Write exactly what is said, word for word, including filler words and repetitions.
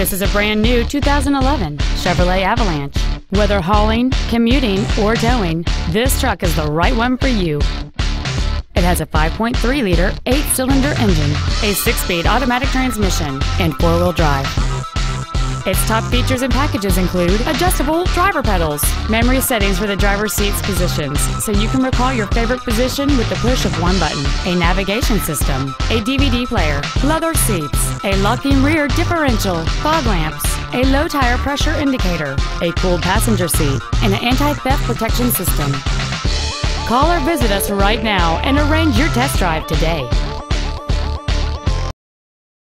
This is a brand new two thousand eleven Chevrolet Avalanche. Whether hauling, commuting, or towing, this truck is the right one for you. It has a five point three liter eight-cylinder engine, a six-speed automatic transmission, and four-wheel drive. Its top features and packages include adjustable driver pedals, memory settings for the driver's seat's positions, so you can recall your favorite position with the push of one button, a navigation system, a D V D player, leather seats, a locking rear differential, fog lamps, a low tire pressure indicator, a cooled passenger seat, and an anti-theft protection system. Call or visit us right now and arrange your test drive today.